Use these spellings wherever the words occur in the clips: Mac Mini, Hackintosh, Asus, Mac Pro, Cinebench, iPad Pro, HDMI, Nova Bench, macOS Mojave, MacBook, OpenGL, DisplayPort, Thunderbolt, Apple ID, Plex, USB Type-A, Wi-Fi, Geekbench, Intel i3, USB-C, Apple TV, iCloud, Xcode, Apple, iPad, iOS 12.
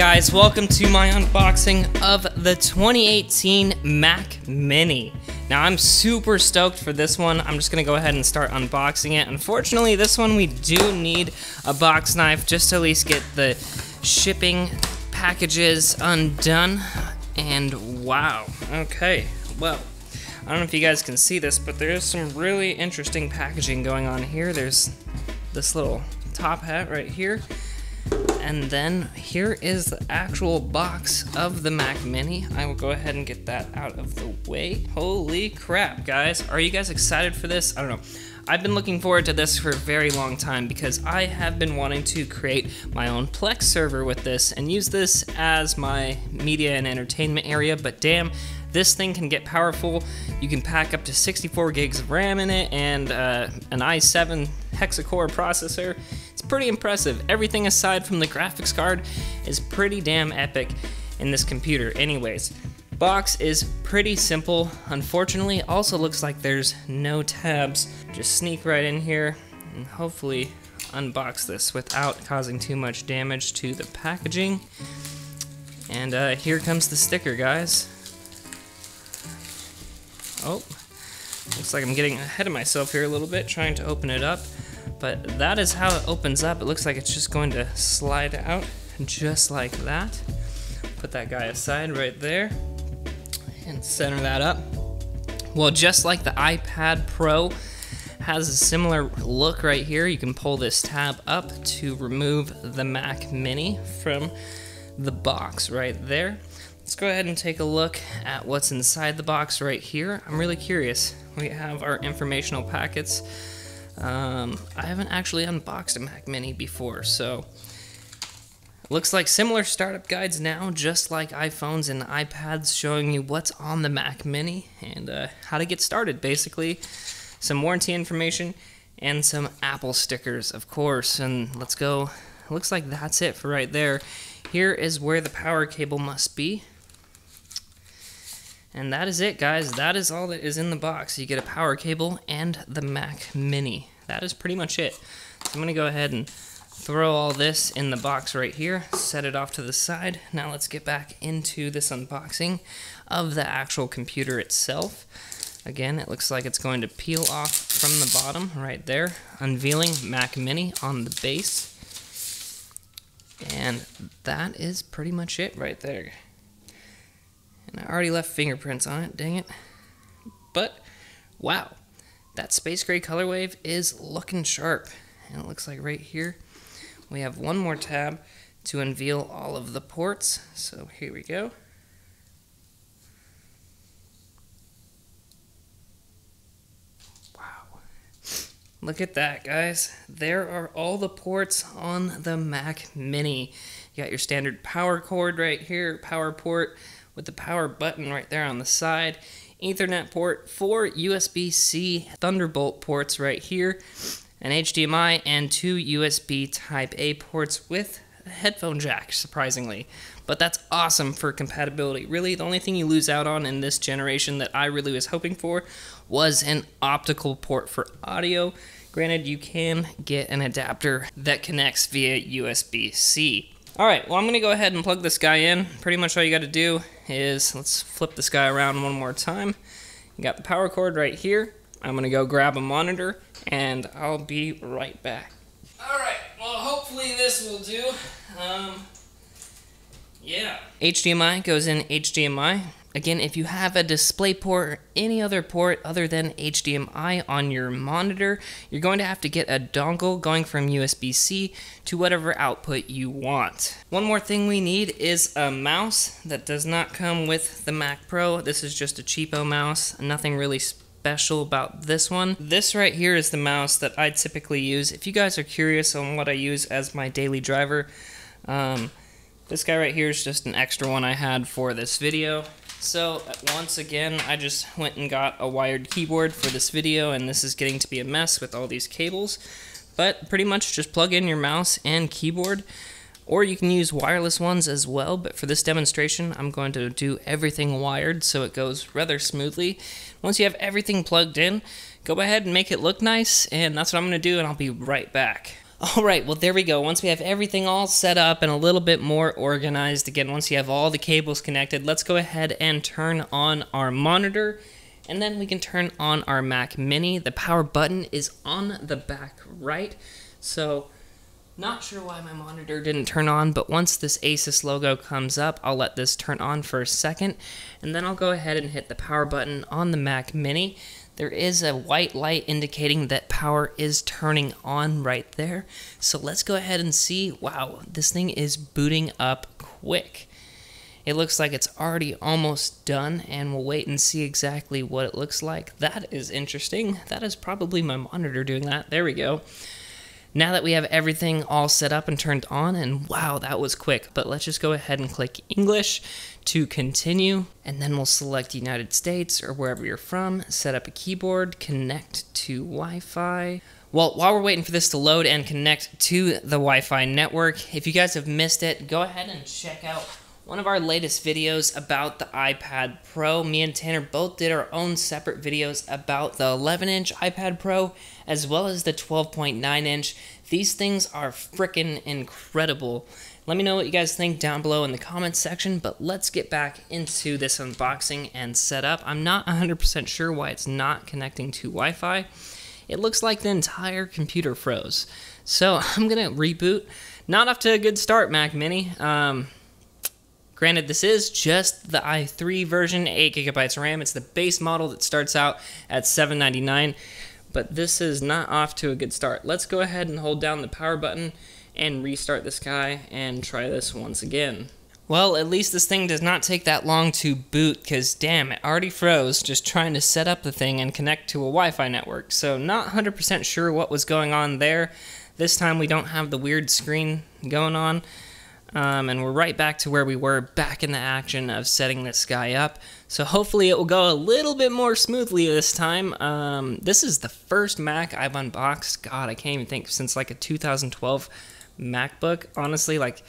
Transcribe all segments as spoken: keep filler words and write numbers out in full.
guys, welcome to my unboxing of the twenty eighteen Mac Mini. Now I'm super stoked for this one. I'm just gonna go ahead and start unboxing it. Unfortunately, this one we do need a box knife just to at least get the shipping packages undone. And wow, okay, well, I don't know if you guys can see this, but there is some really interesting packaging going on here. There's this little top hat right here. And then here is the actual box of the Mac Mini. I will go ahead and get that out of the way. Holy crap, guys. Are you guys excited for this? I don't know. I've been looking forward to this for a very long time because I have been wanting to create my own Plex server with this and use this as my media and entertainment area, but damn, this thing can get powerful. You can pack up to sixty-four gigs of RAM in it and uh, an i seven hexa-core processor. It's pretty impressive. Everything aside from the graphics card is pretty damn epic in this computer anyways. Box is pretty simple. Unfortunately, also looks like there's no tabs. Just sneak right in here and hopefully unbox this without causing too much damage to the packaging. And uh, here comes the sticker, guys. Oh, looks like I'm getting ahead of myself here a little bit, trying to open it up. But that is how it opens up. It looks like it's just going to slide out just like that. Put that guy aside right there and center that up. Well, just like the iPad Pro has a similar look right here, you can pull this tab up to remove the Mac Mini from the box right there. Let's go ahead and take a look at what's inside the box right here. I'm really curious. We have our informational packets. Um, I haven't actually unboxed a Mac Mini before, so looks like similar startup guides now, just like iPhones and iPads, showing you what's on the Mac Mini and uh, how to get started, basically. Some warranty information and some Apple stickers, of course. And let's go. Looks like that's it for right there. Here is where the power cable must be. And that is it, guys. That is all that is in the box. You get a power cable and the Mac Mini. That is pretty much it. So I'm gonna go ahead and throw all this in the box right here, set it off to the side. Now let's get back into this unboxing of the actual computer itself. Again, it looks like it's going to peel off from the bottom right there, unveiling Mac Mini on the base. And that is pretty much it right there. And I already left fingerprints on it, dang it. But wow, that space gray color wave is looking sharp. And it looks like right here, we have one more tab to unveil all of the ports. So here we go. Wow. Look at that, guys. There are all the ports on the Mac Mini. You got your standard power cord right here, power port with the power button right there on the side. Ethernet port, four U S B C Thunderbolt ports right here, an H D M I, and two U S B Type A ports with a headphone jack, surprisingly. But that's awesome for compatibility. Really, the only thing you lose out on in this generation that I really was hoping for was an optical port for audio. Granted, you can get an adapter that connects via U S B C. All right, well, I'm gonna go ahead and plug this guy in. Pretty much all you gotta do is, let's flip this guy around one more time. You got the power cord right here. I'm gonna go grab a monitor and I'll be right back. All right, well, hopefully this will do. Um, yeah. H D M I goes in H D M I. Again, if you have a DisplayPort or any other port other than H D M I on your monitor, you're going to have to get a dongle going from U S B C to whatever output you want. One more thing we need is a mouse that does not come with the Mac Pro. This is just a cheapo mouse, nothing really special. Special about this one. This right here is the mouse that I typically use. If you guys are curious on what I use as my daily driver, um, this guy right here is just an extra one I had for this video. So once again, I just went and got a wired keyboard for this video, and this is getting to be a mess with all these cables. But pretty much just plug in your mouse and keyboard, or you can use wireless ones as well. But for this demonstration, I'm going to do everything wired so it goes rather smoothly. Once you have everything plugged in, go ahead and make it look nice, and that's what I'm gonna do, and I'll be right back. All right, well, there we go. Once we have everything all set up and a little bit more organized, again, once you have all the cables connected, let's go ahead and turn on our monitor, and then we can turn on our Mac Mini. The power button is on the back right, so not sure why my monitor didn't turn on, but once this Asus logo comes up, I'll let this turn on for a second, and then I'll go ahead and hit the power button on the Mac Mini. There is a white light indicating that power is turning on right there. So let's go ahead and see. Wow, this thing is booting up quick. It looks like it's already almost done, and we'll wait and see exactly what it looks like. That is interesting. That is probably my monitor doing that. There we go. Now that we have everything all set up and turned on, and wow, that was quick, but let's just go ahead and click English to continue, and then we'll select United States or wherever you're from, set up a keyboard, connect to Wi-Fi. Well, while we're waiting for this to load and connect to the Wi-Fi network, if you guys have missed it, go ahead and check out one of our latest videos about the iPad Pro. Me and Tanner both did our own separate videos about the eleven inch iPad Pro as well as the twelve point nine inch. These things are freaking incredible. Let me know what you guys think down below in the comments section, but let's get back into this unboxing and setup. I'm not one hundred percent sure why it's not connecting to Wi-Fi. It looks like the entire computer froze. So I'm gonna reboot. Not off to a good start, Mac Mini. Um, Granted, this is just the i three version, eight gigabytes of RAM. It's the base model that starts out at seven ninety-nine, but this is not off to a good start. Let's go ahead and hold down the power button and restart this guy and try this once again. Well, at least this thing does not take that long to boot, because damn, it already froze just trying to set up the thing and connect to a Wi-Fi network. So not one hundred percent sure what was going on there. This time we don't have the weird screen going on. Um, and we're right back to where we were back in the action of setting this guy up. So hopefully it will go a little bit more smoothly this time. Um, this is the first Mac I've unboxed. God, I can't even think, since like a two thousand twelve MacBook. Honestly, like,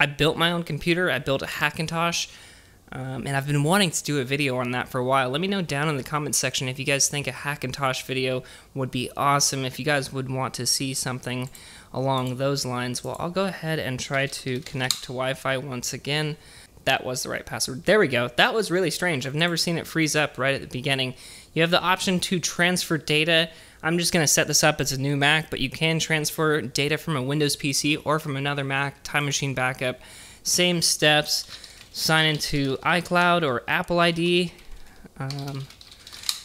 I built my own computer. I built a Hackintosh. Um, and I've been wanting to do a video on that for a while. Let me know down in the comments section if you guys think a Hackintosh video would be awesome, if you guys would want to see something along those lines. Well, I'll go ahead and try to connect to Wi-Fi once again. That was the right password. There we go. That was really strange. I've never seen it freeze up right at the beginning. You have the option to transfer data. I'm just going to set this up as a new Mac, but you can transfer data from a Windows P C or from another Mac, Time Machine backup, same steps. Sign into iCloud or Apple I D. Um,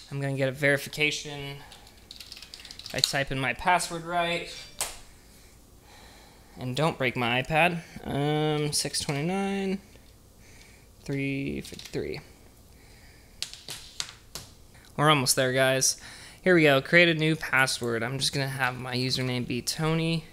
I'm gonna get a verification. I type in my password right. And don't break my iPad. Um, six twenty-nine, three fifty-three. We're almost there, guys. Here we go, create a new password. I'm just gonna have my username be Tony.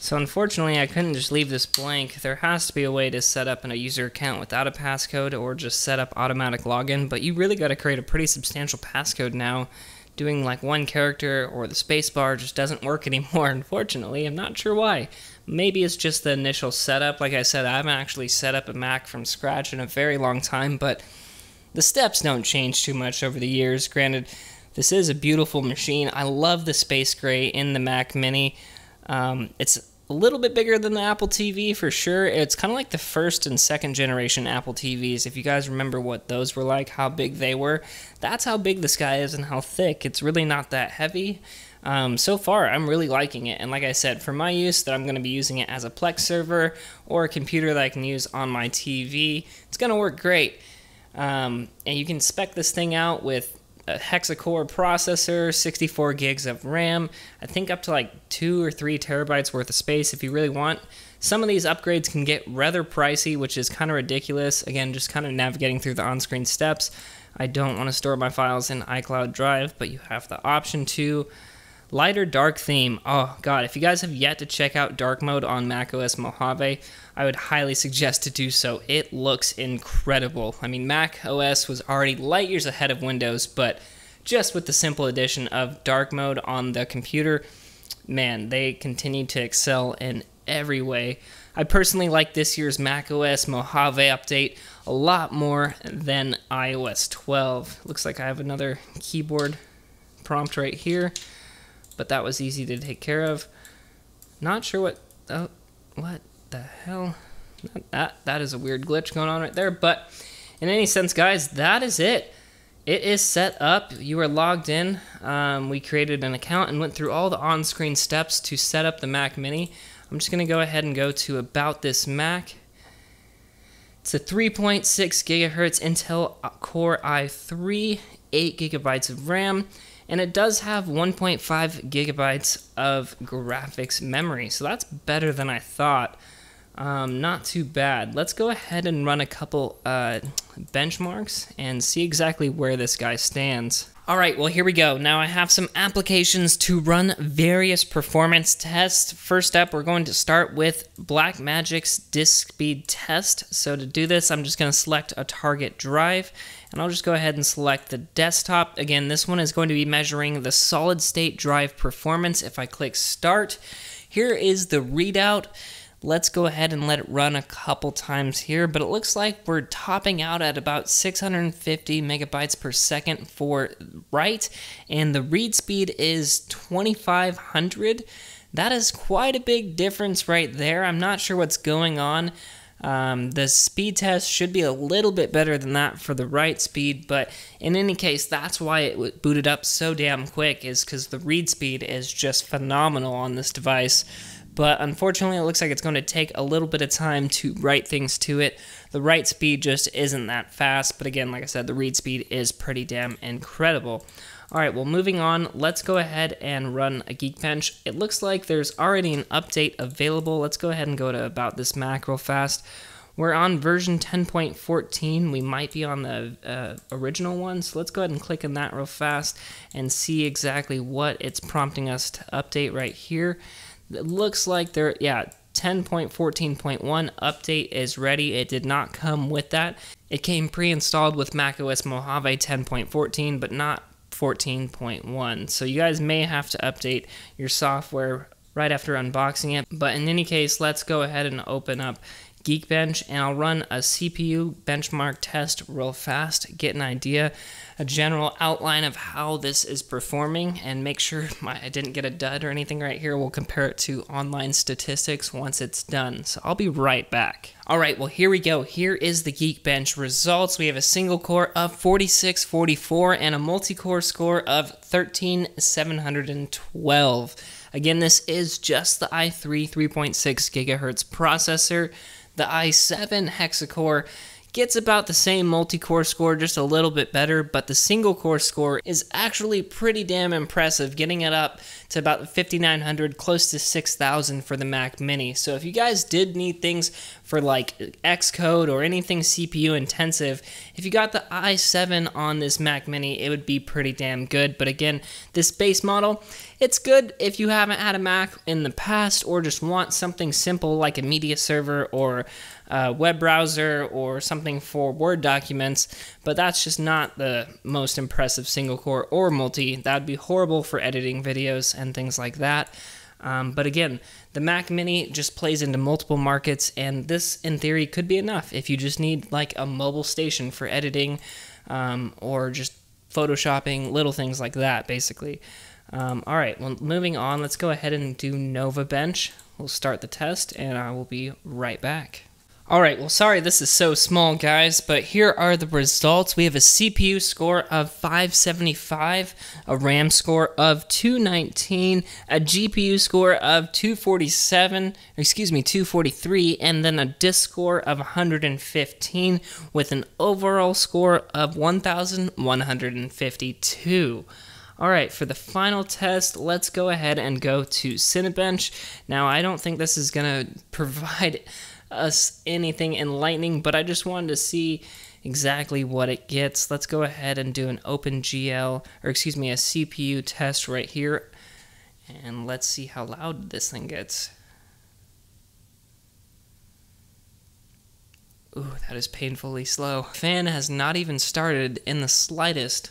So unfortunately, I couldn't just leave this blank. There has to be a way to set up a user account without a passcode, or just set up automatic login, but you really gotta create a pretty substantial passcode now. Doing like one character or the spacebar just doesn't work anymore, unfortunately. I'm not sure why. Maybe it's just the initial setup. Like I said, I haven't actually set up a Mac from scratch in a very long time, but the steps don't change too much over the years. Granted, this is a beautiful machine. I love the space gray in the Mac Mini. Um, it's a little bit bigger than the Apple T V for sure. It's kind of like the first and second generation Apple T Vs. If you guys remember what those were like, how big they were, that's how big this guy is and how thick. It's really not that heavy. Um, so far, I'm really liking it. And like I said, for my use, that I'm going to be using it as a Plex server or a computer that I can use on my T V, it's going to work great. Um, and you can spec this thing out with a hexacore processor, sixty-four gigs of RAM, I think up to like two or three terabytes worth of space if you really want. Some of these upgrades can get rather pricey, which is kind of ridiculous. Again, just kind of navigating through the on-screen steps. I don't want to store my files in iCloud Drive, but you have the option to. Light or dark theme. Oh God, if you guys have yet to check out dark mode on macOS Mojave, I would highly suggest to do so. It looks incredible. I mean, macOS was already light years ahead of Windows, but just with the simple addition of dark mode on the computer, man, they continue to excel in every way. I personally like this year's macOS Mojave update a lot more than i O S twelve. Looks like I have another keyboard prompt right here, but that was easy to take care of. Not sure what, oh, what the hell? That, that is a weird glitch going on right there, but in any sense, guys, that is it. It is set up, you are logged in. Um, we created an account and went through all the on-screen steps to set up the Mac Mini. I'm just gonna go ahead and go to About This Mac. It's a three point six gigahertz Intel Core i three, eight gigabytes of RAM, and it does have one point five gigabytes of graphics memory, so that's better than I thought. Um, not too bad. Let's go ahead and run a couple uh, benchmarks and see exactly where this guy stands. All right, well, here we go. Now I have some applications to run various performance tests. First up, we're going to start with Blackmagic's disk speed test. So to do this, I'm just gonna select a target drive, and I'll just go ahead and select the desktop. Again, this one is going to be measuring the solid state drive performance. If I click start, here is the readout. Let's go ahead and let it run a couple times here, but it looks like we're topping out at about six hundred fifty megabytes per second for write, and the read speed is twenty-five hundred. That is quite a big difference right there. I'm not sure what's going on. Um, the speed test should be a little bit better than that for the write speed, but in any case, that's why it booted up so damn quick, is because the read speed is just phenomenal on this device. But unfortunately, it looks like it's going to take a little bit of time to write things to it. The write speed just isn't that fast, but again, like I said, the read speed is pretty damn incredible. All right, well, moving on, let's go ahead and run a Geekbench. It looks like there's already an update available. Let's go ahead and go to About This Mac real fast. We're on version ten point fourteen. We might be on the uh, original one, so let's go ahead and click on that real fast and see exactly what it's prompting us to update right here. It looks like there, yeah, ten point fourteen point one update is ready. It did not come with that. It came pre-installed with macOS Mojave ten point fourteen, but not fourteen point one. So you guys may have to update your software right after unboxing it. But in any case, let's go ahead and open up Geekbench, and I'll run a C P U benchmark test real fast, get an idea, a general outline of how this is performing, and make sure my, I didn't get a dud or anything right here. We'll compare it to online statistics once it's done. So I'll be right back. All right, well, here we go. Here is the Geekbench results. We have a single core of forty-six forty-four and a multi-core score of thirteen seven twelve. Again, this is just the i three three point six gigahertz processor. The i seven hexacore gets about the same multi-core score, just a little bit better, but the single core score is actually pretty damn impressive, getting it up to about fifty-nine hundred, close to six thousand for the Mac Mini. So if you guys did need things for like Xcode or anything C P U intensive, if you got the i seven on this Mac Mini, it would be pretty damn good. But again, this base model, it's good if you haven't had a Mac in the past or just want something simple like a media server or a web browser or something for Word documents, but that's just not the most impressive single core or multi. That'd be horrible for editing videos and things like that. Um, but again, the Mac Mini just plays into multiple markets, and this, in theory, could be enough if you just need like a mobile station for editing um, or just photoshopping, little things like that, basically. Um, all right, well, moving on, let's go ahead and do Nova Bench. We'll start the test, and I will be right back. All right, well, sorry this is so small, guys, but here are the results. We have a C P U score of five seventy-five, a RAM score of two nineteen, a G P U score of two forty-seven, excuse me, two forty-three, and then a disk score of one hundred fifteen with an overall score of one thousand one hundred fifty-two. All right, for the final test, let's go ahead and go to Cinebench. Now, I don't think this is gonna provide us anything enlightening, but I just wanted to see exactly what it gets. Let's go ahead and do an OpenGL, or excuse me, a C P U test right here, and let's see how loud this thing gets. Ooh, that is painfully slow. Fan has not even started in the slightest.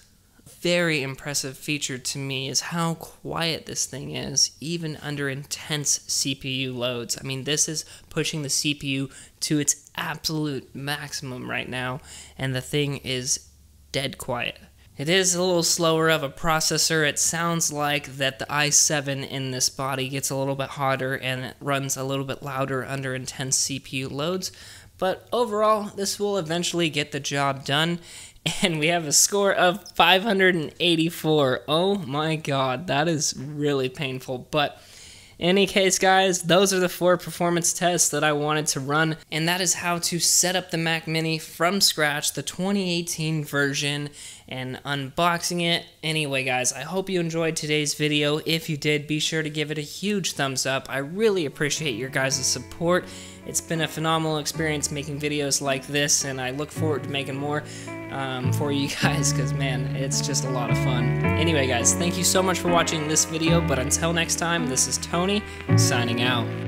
Very impressive feature to me is how quiet this thing is, even under intense C P U loads. I mean, this is pushing the C P U to its absolute maximum right now, and the thing is dead quiet. It is a little slower of a processor. It sounds like that the i seven in this body gets a little bit hotter and it runs a little bit louder under intense C P U loads. But overall, this will eventually get the job done. And we have a score of five hundred eighty-four. Oh my god, that is really painful. But in any case, guys, those are the four performance tests that I wanted to run. And that is how to set up the Mac Mini from scratch, the twenty eighteen version, and unboxing it. Anyway, guys, I hope you enjoyed today's video. If you did, be sure to give it a huge thumbs up. I really appreciate your guys' support. It's been a phenomenal experience making videos like this, and I look forward to making more um, for you guys, because man, it's just a lot of fun. Anyway, guys, thank you so much for watching this video, but until next time, this is Tony, signing out.